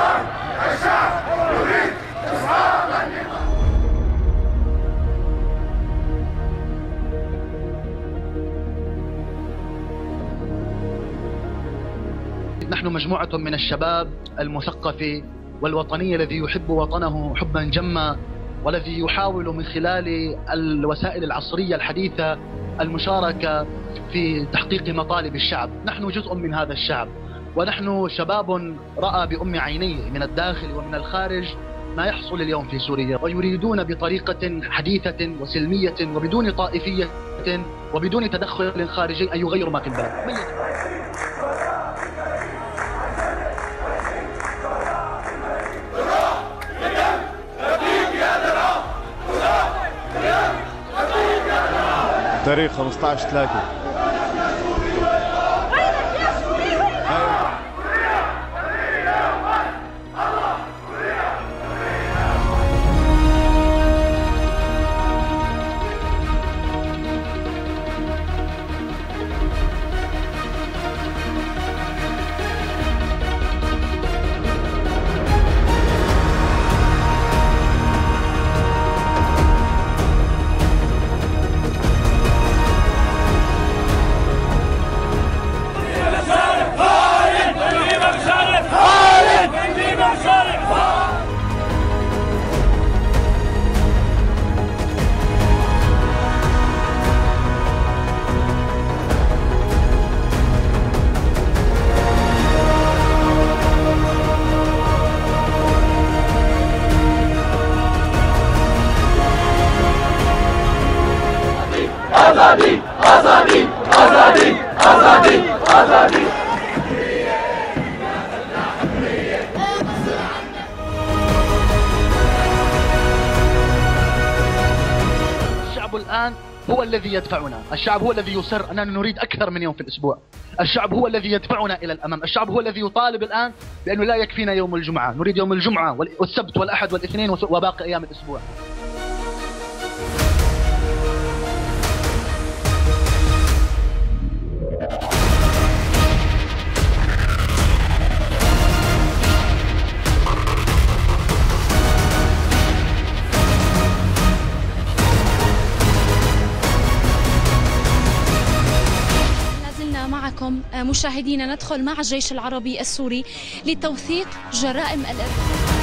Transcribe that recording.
الأرض كشعب نريد إصحاب النظام. نحن مجموعة من الشباب المثقف والوطني الذي يحب وطنه حبا جما، والذي يحاول من خلال الوسائل العصرية الحديثة المشاركة في تحقيق مطالب الشعب. نحن جزء من هذا الشعب، ونحن شباب رأى بأم عينيه من الداخل ومن الخارج ما يحصل اليوم في سوريا، ويريدون بطريقة حديثة وسلمية وبدون طائفية وبدون تدخل خارجي أن يغيروا ما في البلد. تاريخ 15/3 آزادی آزادی آزادی آزادی آزادی الشعب الآن هو الذي يدفعنا، الشعب هو الذي يصر أننا نريد أكثر من يوم في الأسبوع، الشعب هو الذي يدفعنا إلى الأمام، الشعب هو الذي يطالب الآن بأنه لا يكفينا يوم الجمعة، نريد يوم الجمعة والسبت والأحد والاثنين وباقي أيام الأسبوع. معكم مشاهدينا ندخل مع الجيش العربي السوري لتوثيق جرائم الإرهاب.